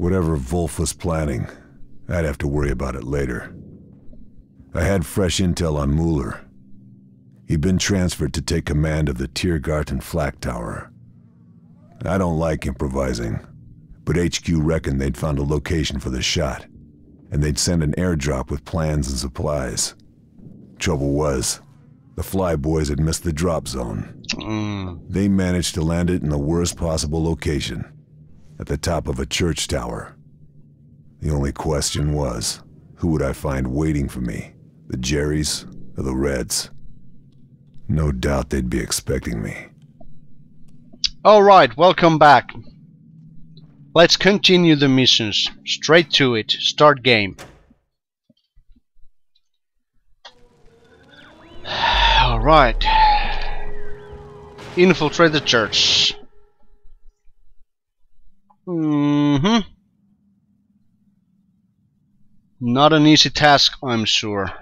Whatever Wolf was planning, I'd have to worry about it later. I had fresh intel on Mueller. He'd been transferred to take command of the Tiergarten Flak Tower. I don't like improvising, but HQ reckoned they'd found a location for the shot, and they'd send an airdrop with plans and supplies. Trouble was, the Fly Boys had missed the drop zone. They managed to land it in the worst possible location, at the top of a church tower. The only question was, who would I find waiting for me, the Jerrys or the Reds? No doubt they'd be expecting me. Alright, welcome back. Let's continue the missions. Straight to it. Start game. Alright. Infiltrate the church. Mm-hmm. Not an easy task, I'm sure.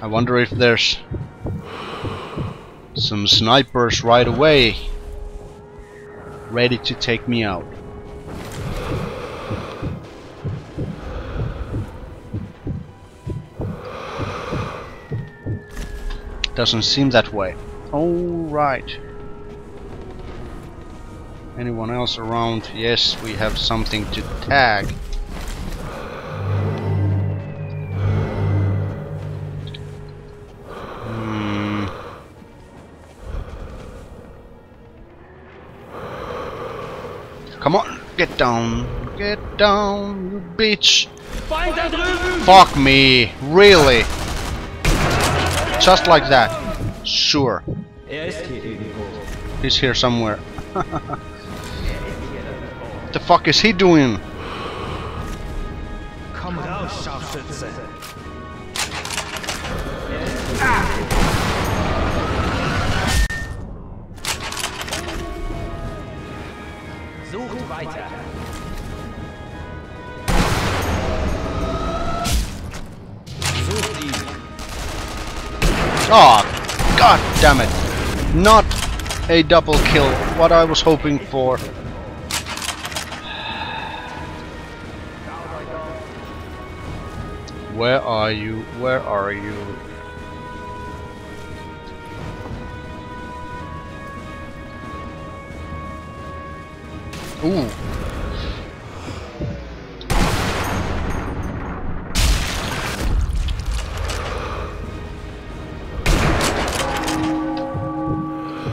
I wonder if there's some snipers right away ready to take me out. Doesn't seem that way. Alright. Anyone else around? Yes, we have something to tag. Come on, get down, you bitch! Fuck me, really? Just like that? Sure. He's here somewhere. What the fuck is he doing? Come down, Scharfschütze. Oh, god damn it. Not a double kill, what I was hoping for. Where are you? Where are you? Ooh.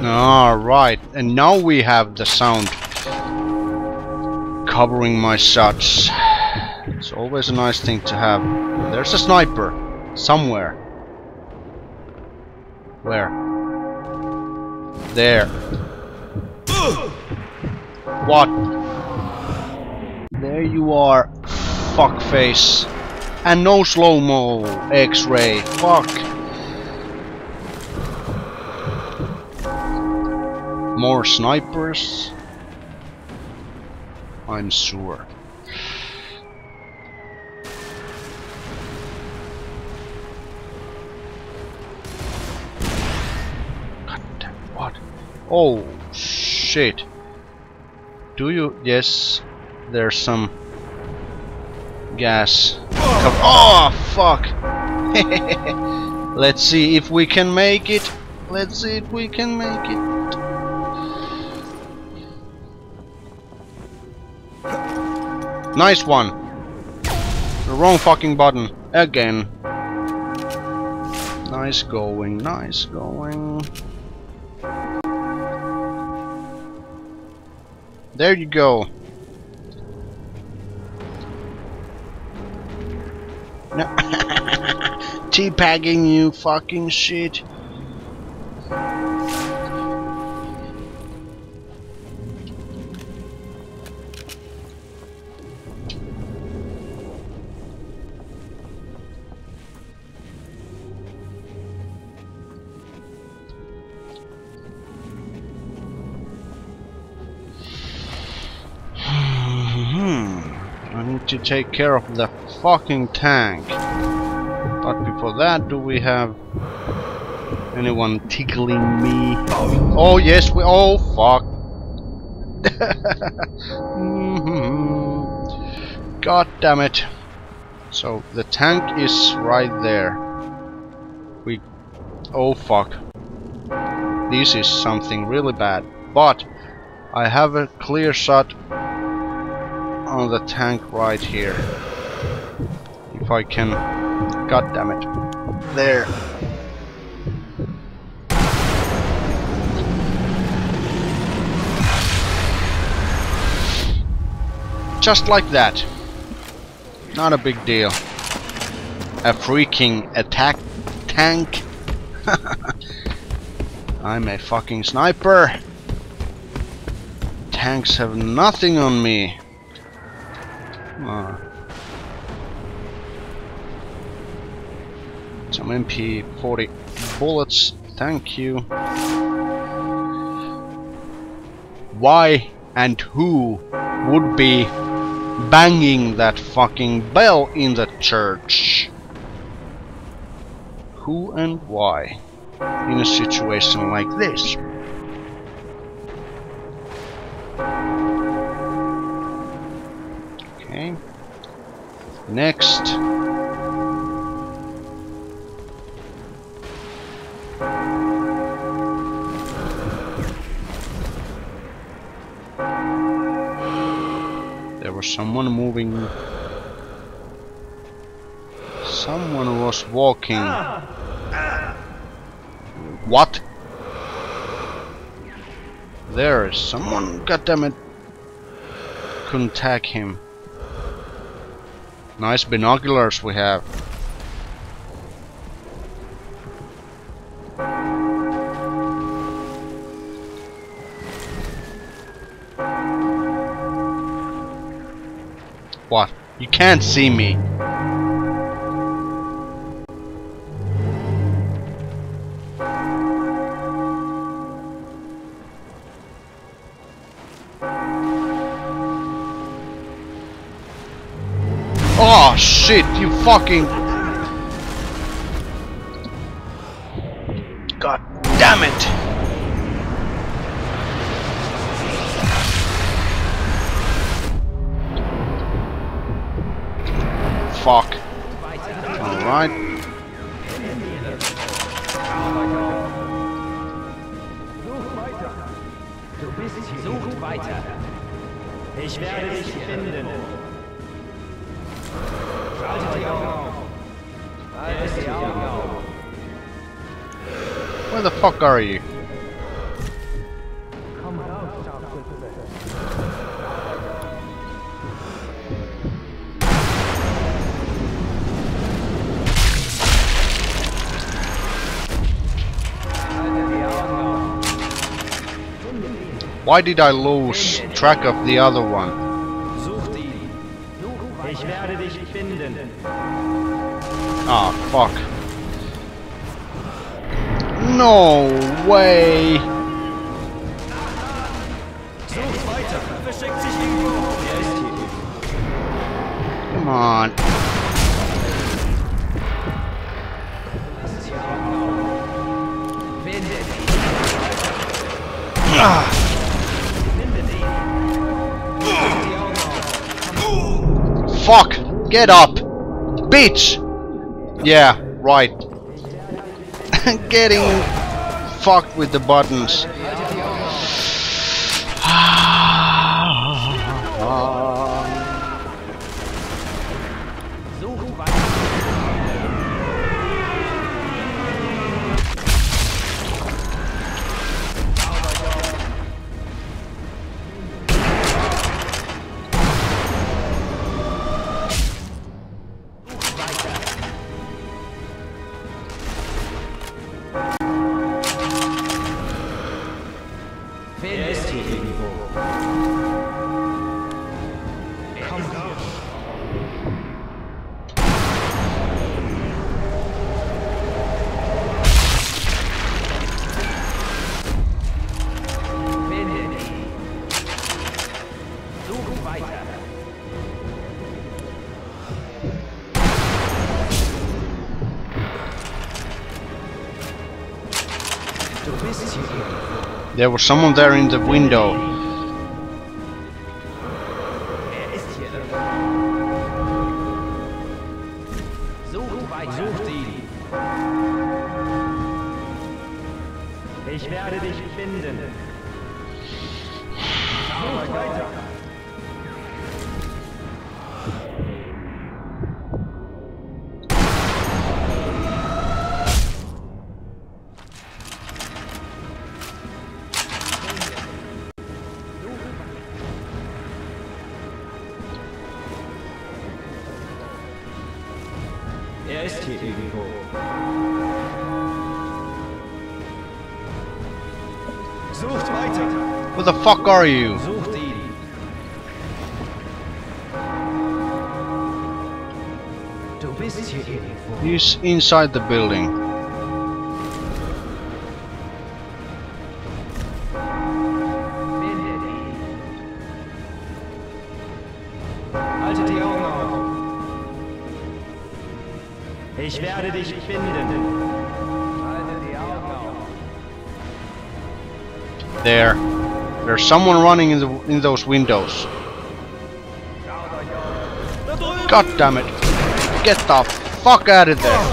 Alright, and now we have the sound covering my shots. It's always a nice thing to have. There's a sniper somewhere. Where? There. What? There you are, fuckface. And no slow-mo, X-ray, fuck. More snipers, I'm sure. God damn, what? Oh shit. Do you? Yes, there's some gas. Oh fuck. Let's see if we can make it. Let's see if we can make it. Nice one. The wrong fucking button again. Nice going, nice going. There you go. No. Teabagging you fucking shit. To take care of the fucking tank. But before that, do we have Anyone tickling me? Oh yes, we. Oh fuck! God damn it! So the tank is right there. We. Oh fuck! This is something really bad. But I have a clear shot on the tank right here. If I can. God damn it! There. Just like that. Not a big deal. A freaking attack tank. I'm a fucking sniper. Tanks have nothing on me. Some MP40 bullets. Thank you. Why and who would be banging that fucking bell in the church? Who and why in a situation like this? Okay. Next. There was someone moving. Someone was walking. What? There is someone. God damn it! Couldn't tag him. Nice binoculars we have. What? You can't see me. Oh shit, you fucking. God damn it. Fuck. Alright. Sucht weiter. Ich werde dich finden. Where the fuck are you? Why did I lose track of the other one? Ah, fuck. No way! Come on. Ah. Fuck! Get up! Bitch! Yeah, right. Getting fucked with the buttons. There was someone there in the window. Who the fuck are you? He's inside the building. Ich werde dich finden. There's someone running in those windows. God damn it! Get the fuck out of there!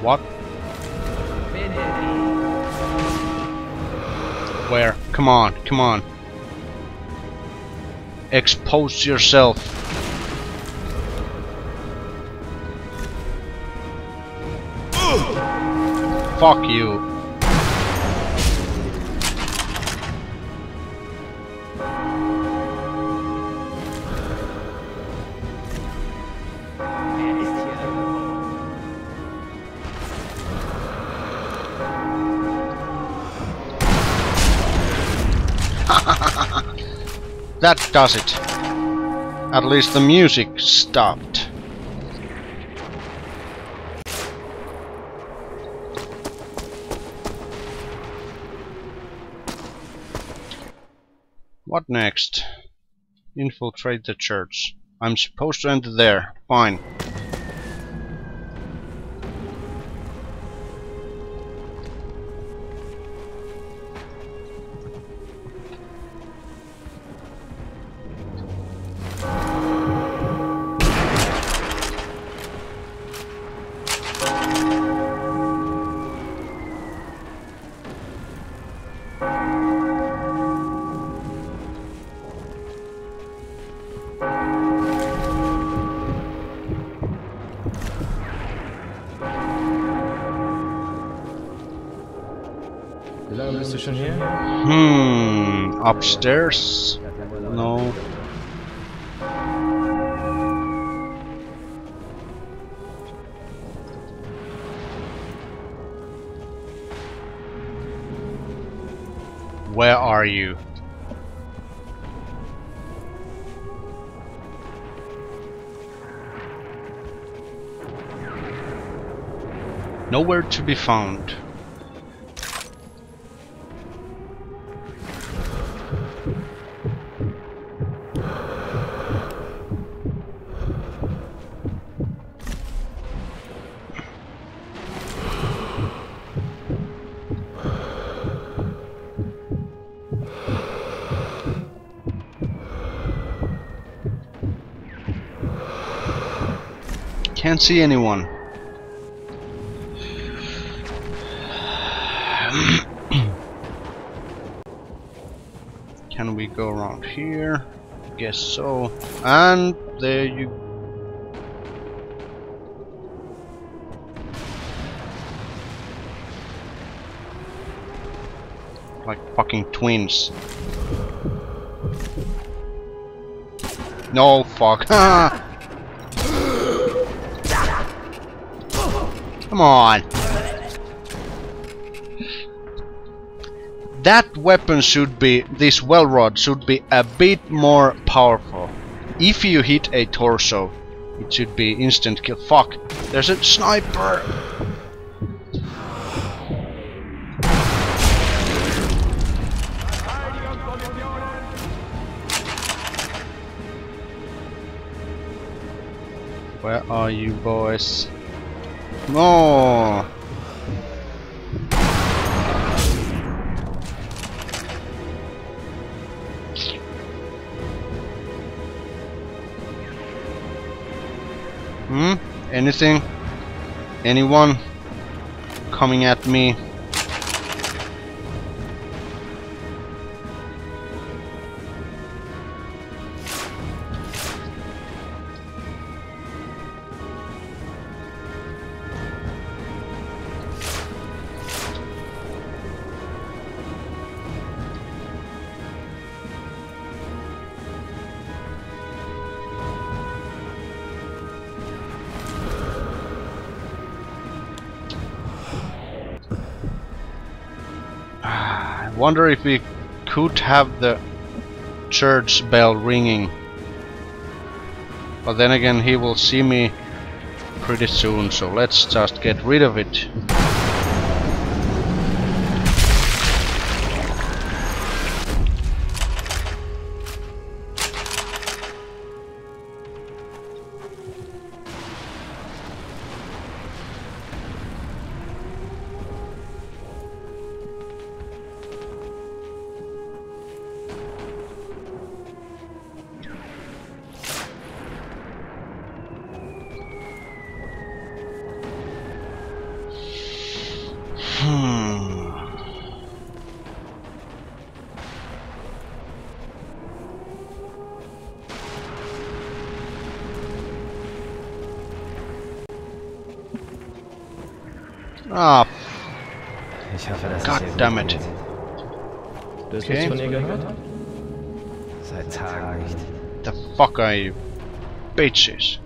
What? Where? Come on! Come on! Expose yourself. Fuck you. That does it. At least the music stopped. What next? Infiltrate the church. I'm supposed to enter there. Fine. Upstairs? No. Where are you? Nowhere to be found. Can't see anyone. Can we go around here? Guess so. And there you go. Like fucking twins. No, fuck. Come on! That weapon should be, this well rod should be a bit more powerful. If you hit a torso, it should be instant kill. Fuck! There's a sniper! Where are you, boys? More! Hmm? Anything? Anyone? Coming at me? Wonder if we could have the church bell ringing, but then again he will see me pretty soon, so let's just get rid of it. Ah, goddammit. Du hast nichts von ihr gehört? Seit Tagen nicht. The fuck are you? Bitches.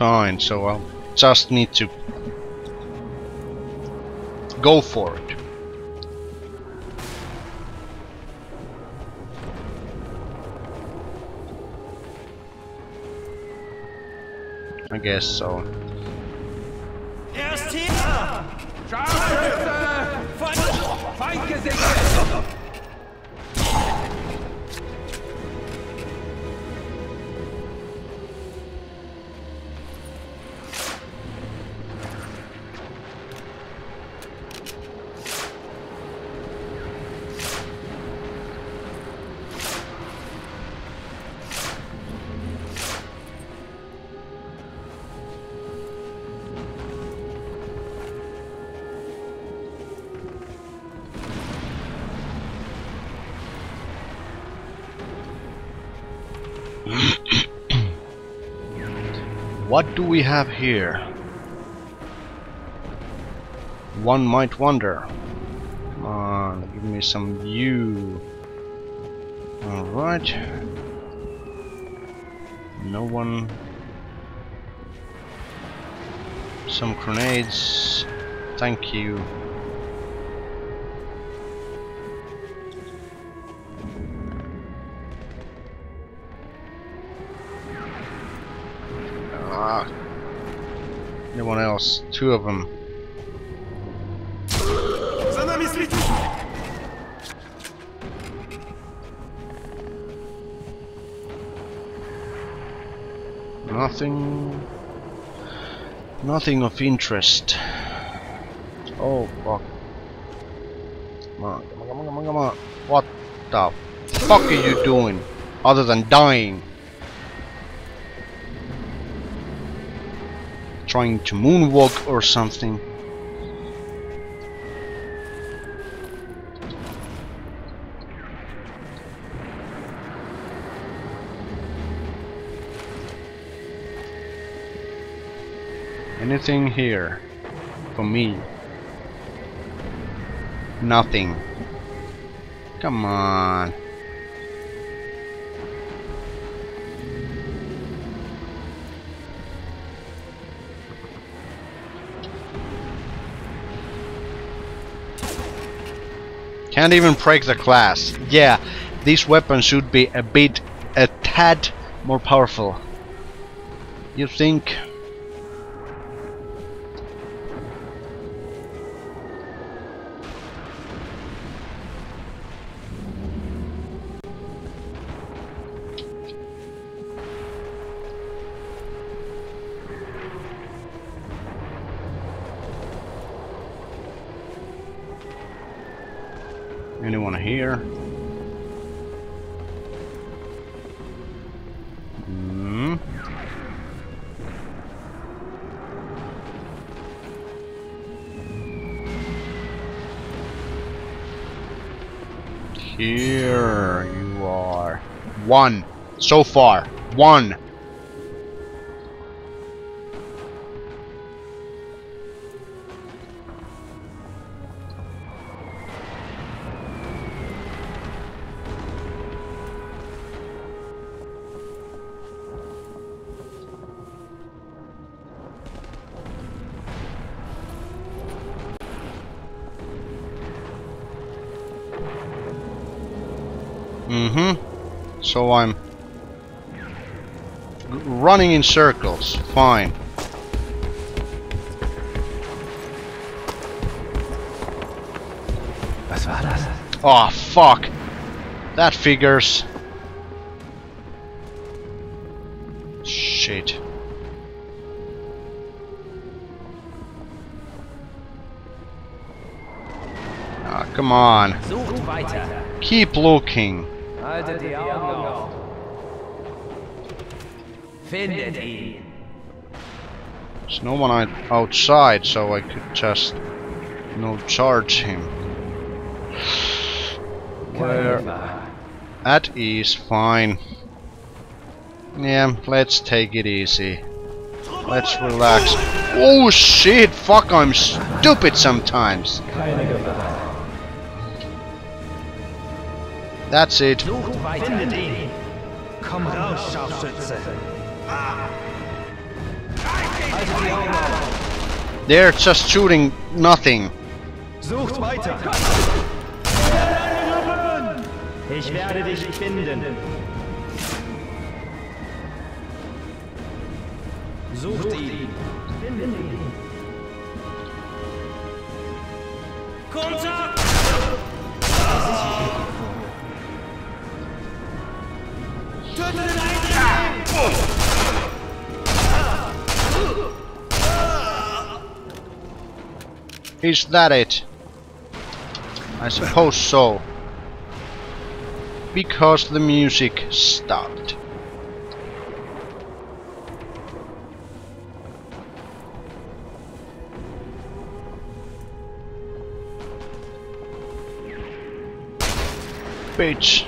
Fine, so I'll just need to go for it. I guess so. What do we have here? One might wonder. Come on, give me some view. Alright. No one. Some grenades. Thank you. Anyone else? Two of them. Nothing. Nothing of interest. Oh fuck! Come on! Come on! Come on! Come on! What the fuck are you doing? Other than dying. Trying to moonwalk or something. Anything here for me? Nothing. Come on. Can't even break the glass. Yeah, these weapons should be a tad more powerful. You think? Anyone here? Hmm. Here you are. One. So far. One. Mm-hmm. So I'm running in circles. Fine. Oh, fuck. That figures. Shit. Ah, oh, come on. Keep looking. Haltet die Augen auf. Findet ihn. There's no one outside, so I could just charge him. Where? At ease, fine. Yeah, let's take it easy. Let's relax. Oh shit! Fuck! I'm stupid sometimes. That's it. They're just shooting nothing. Is that it? I suppose so. Because the music stopped. Bitch.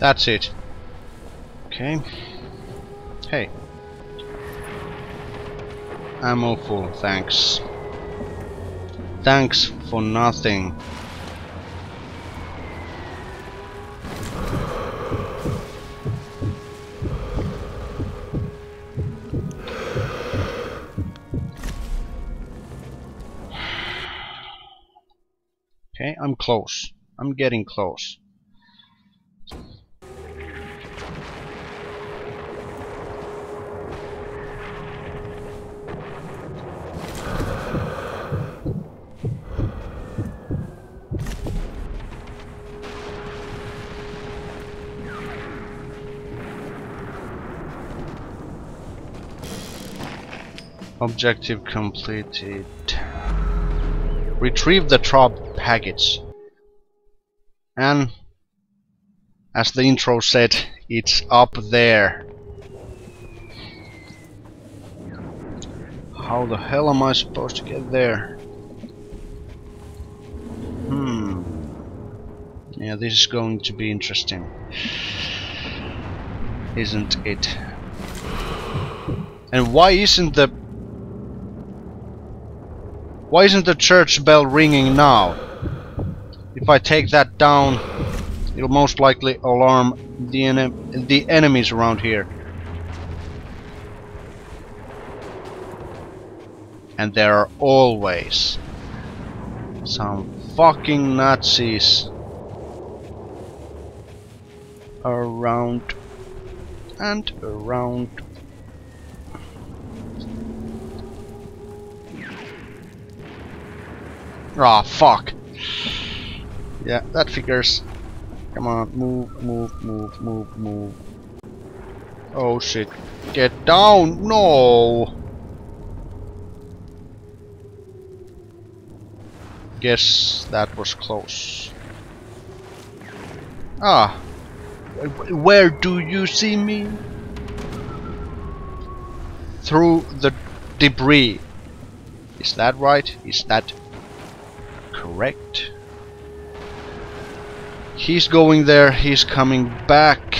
That's it. Okay. Hey. Ammo full, thanks. Thanks for nothing. Okay, I'm close. I'm getting close. Objective completed. Retrieve the drop package. And as the intro said, it's up there. How the hell am I supposed to get there? Yeah, this is going to be interesting, isn't it? And why isn't the church bell ringing now? If I take that down, it'll most likely alarm the enemies around here. And there are always some fucking Nazis around and around. Ah, fuck. Yeah, that figures. Come on, move, move, move, move, move. Oh shit. Get down! No! Guess that was close. Ah! Where do you see me? Through the debris. Is that right? Is that correct? He's going there, he's coming back.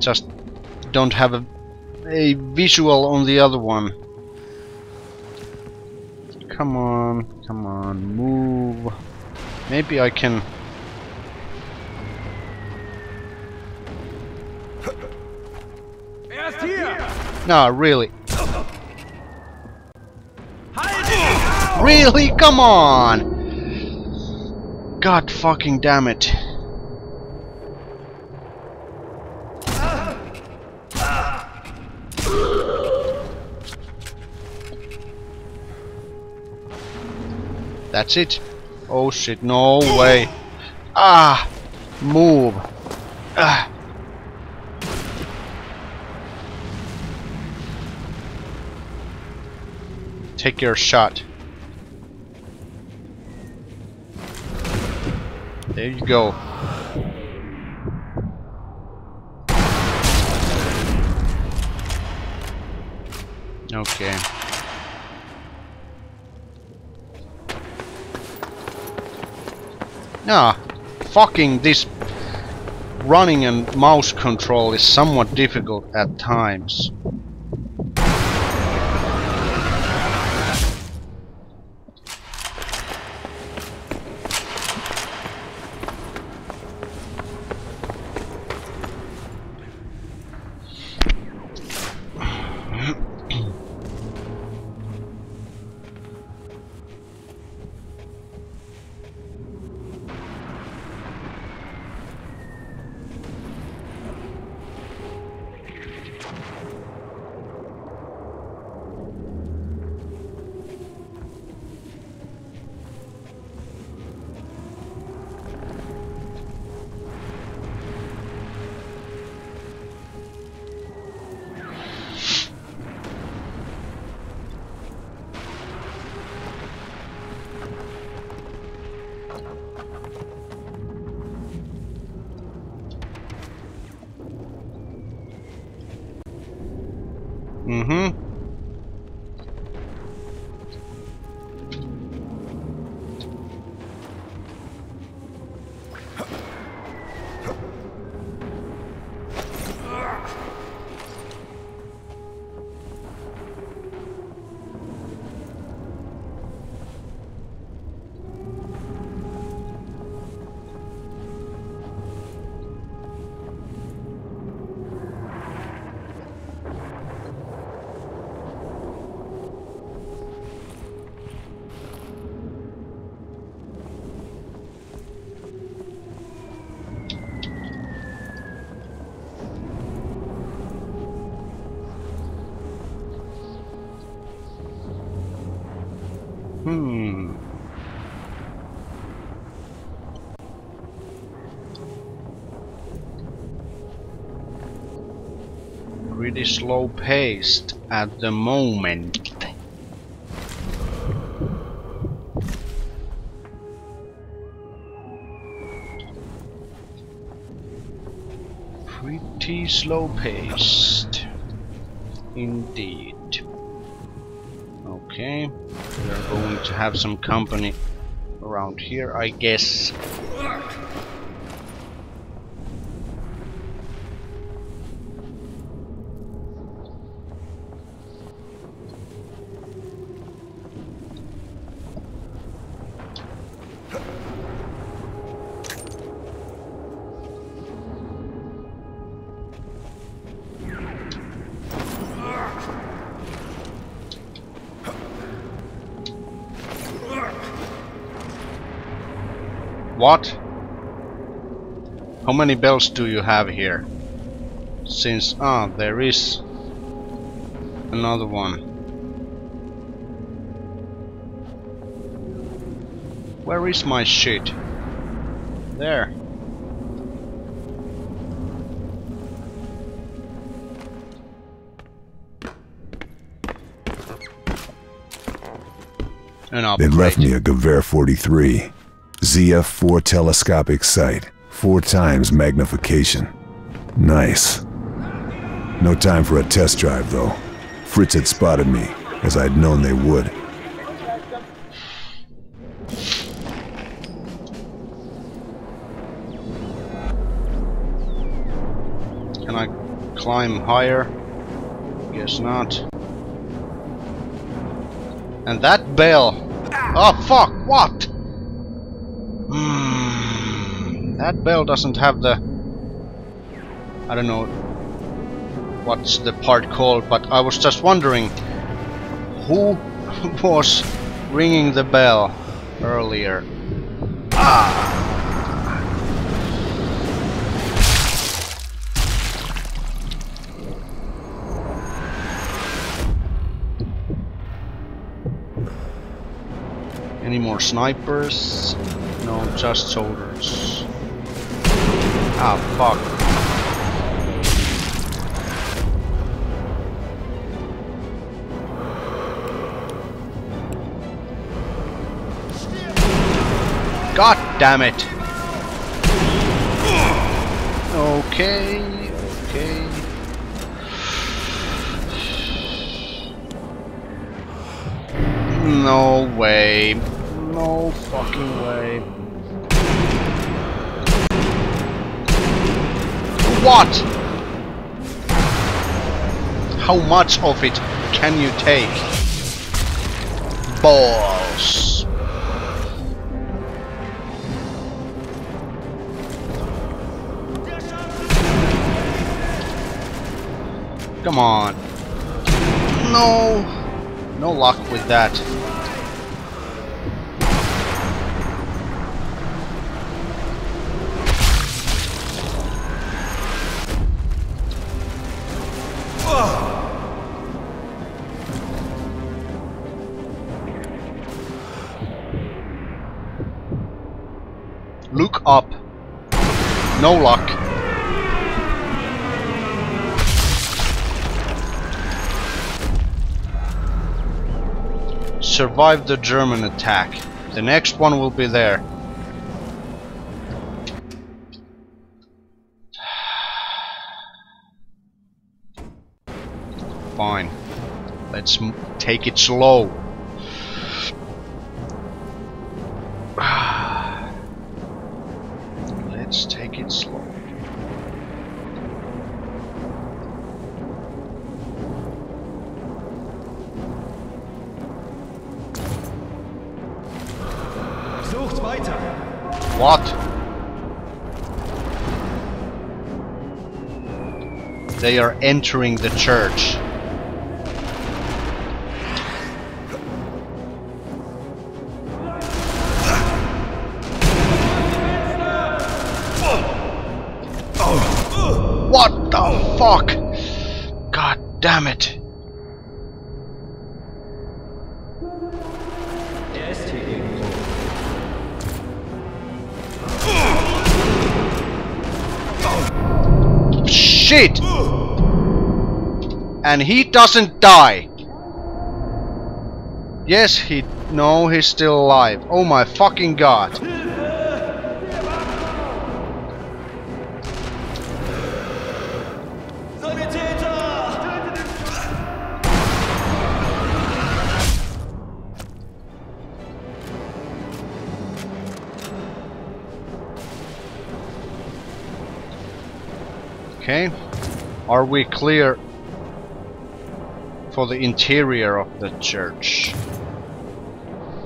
Just don't have a visual on the other one. Come on, come on, move. Maybe I can... No, really. Really? Come on! God fucking damn it. That's it. Oh shit, no way. Ah! Move. Ah. Take your shot. There you go. Okay. Nah, fucking this running and mouse control is somewhat difficult at times. Pretty slow paced at the moment. Pretty slow paced. Indeed. Okay, we're going to have some company around here, I guess. What? How many bells do you have here? Since there is another one. Where is my shit? There. They left me a Gewehr 43. ZF4 telescopic sight, 4 times magnification. Nice. No time for a test drive, though. Fritz had spotted me, as I'd known they would. Can I climb higher? Guess not. And that bell! Oh fuck, what? That bell doesn't have the... I don't know what's the part called, but I was just wondering who was ringing the bell earlier. Ah! Any more snipers? No, just soldiers. Ah, fuck. God damn it! Okay, okay. No way. No fucking way. What? How much of it can you take? Balls. Come on. No. No luck with that. Look up. No luck. Survive the German attack. The next one will be there. Fine. Let's take it slow. Let's take it slow. Sucht weiter. What? They are entering the church. What the fuck? God damn it. Shit! And he doesn't die. Yes, no, he's still alive. Oh my fucking god. Okay. Are we clear for the interior of the church?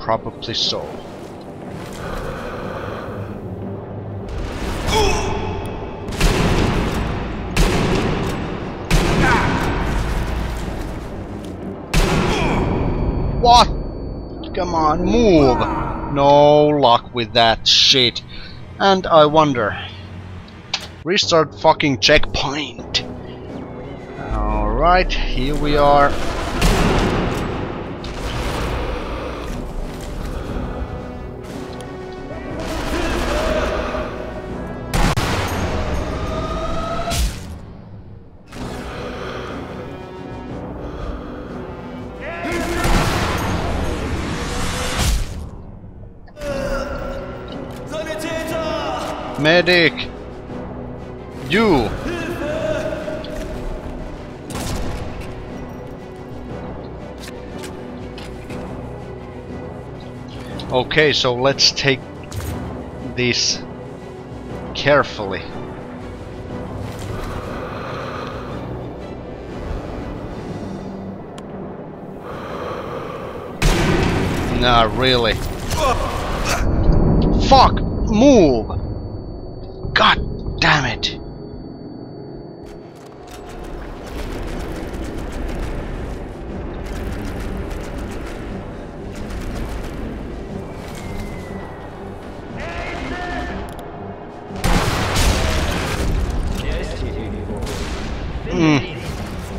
Probably so. What? Come on, move! No luck with that shit. And I wonder. Restart fucking checkpoint. Alright, here we are. Medic, you. Okay, so let's take this carefully. Nah, really. Fuck, move. God damn it!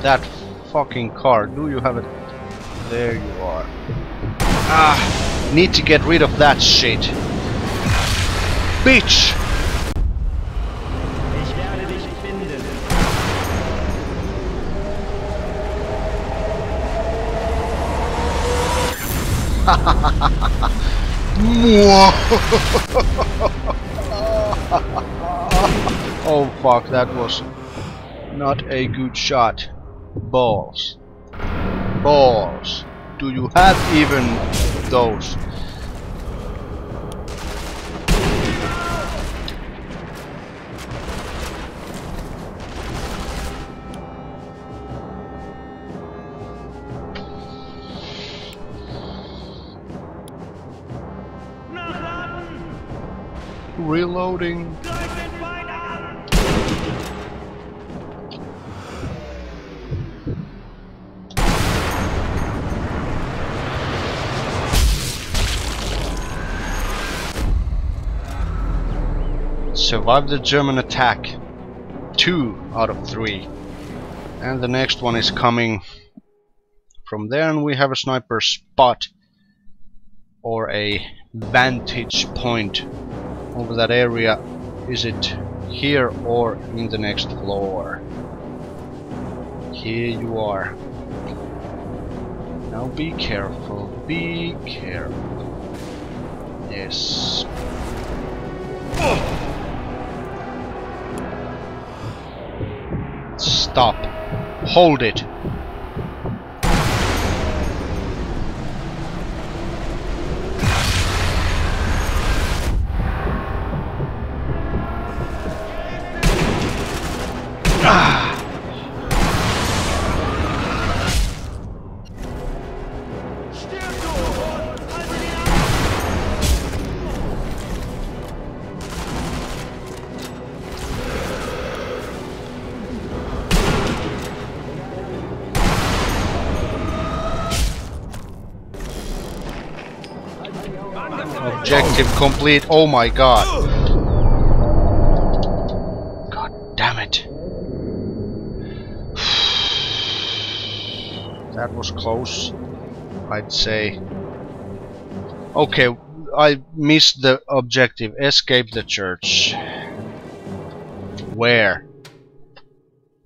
That fucking car. Do you have it? There you are. Ah, need to get rid of that shit, bitch. Oh fuck, that was not a good shot. Balls. Balls. Do you have even those? Reloading. Survived the German attack. 2 out of 3. And the next one is coming from there, and we have a sniper spot or a vantage point over that area. Is it here or in the next floor? Here you are. Now be careful, be careful. Yes. Stop. Hold it. Objective complete. Oh my god. God damn it. That was close, I'd say. Okay, I missed the objective. Escape the church. Where?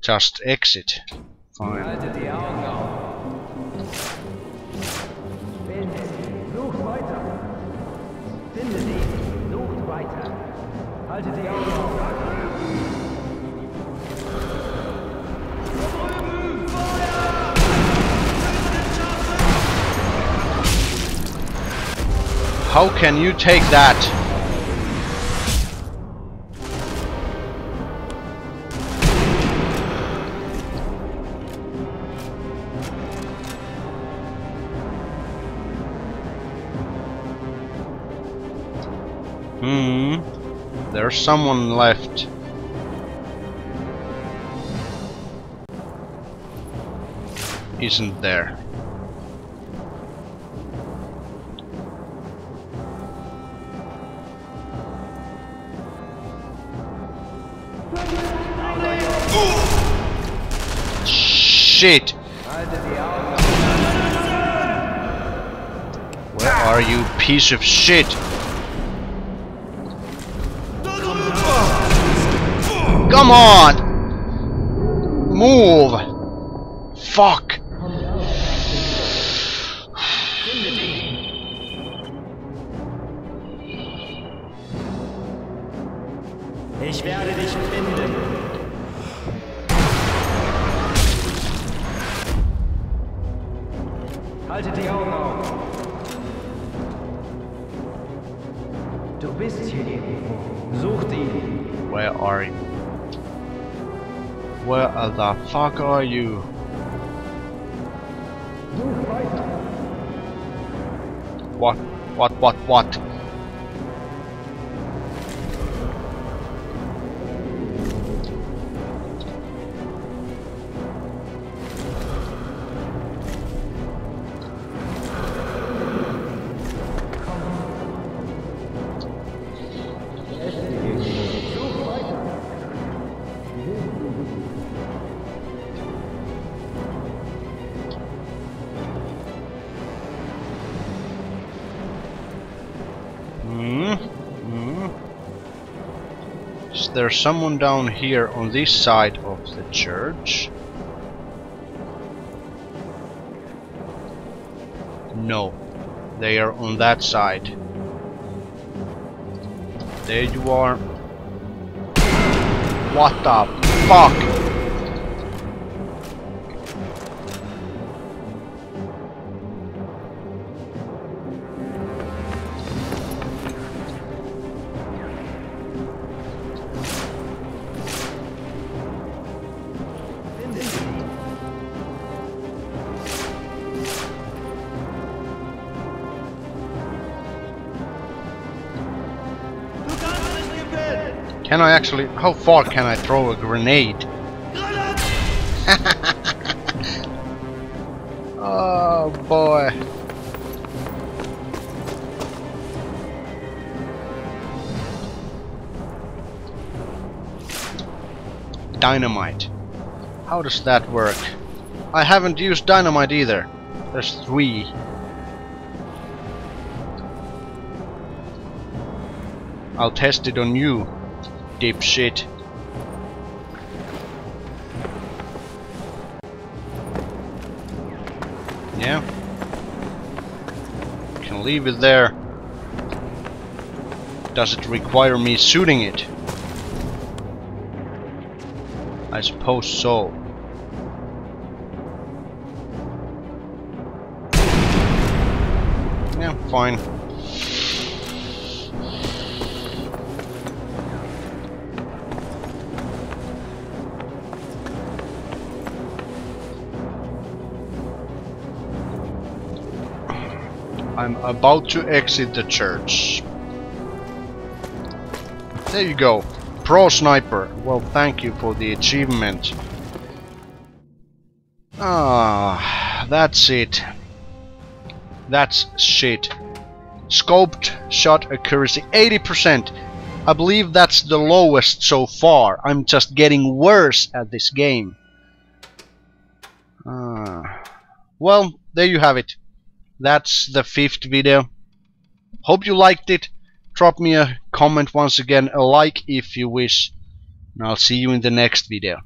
Just exit. Fine. How can you take that? There's someone left. Isn't there? Shit! Where are you, piece of shit? Come on! Move! Fuck! Ich werde dich finden. Haltet die Augen auf. Du bist hier irgendwo. Sucht ihn. Where are you? Where the fuck are you? What? Is there someone down here on this side of the church? No, they are on that side. There you are. What the fuck? Can I actually... how far can I throw a grenade? Oh boy. Dynamite. How does that work? I haven't used dynamite either. There's 3. I'll test it on you. Dipshit. Yeah. Can leave it there. Does it require me shooting it? I suppose so. Yeah, fine. I'm about to exit the church. There you go. Pro sniper. Well, thank you for the achievement. Ah, that's it. That's shit. Scoped shot accuracy 80%. I believe that's the lowest so far. I'm just getting worse at this game. Well, there you have it. That's the 5th video. Hope you liked it. Drop me a comment once again, a like if you wish. And I'll see you in the next video.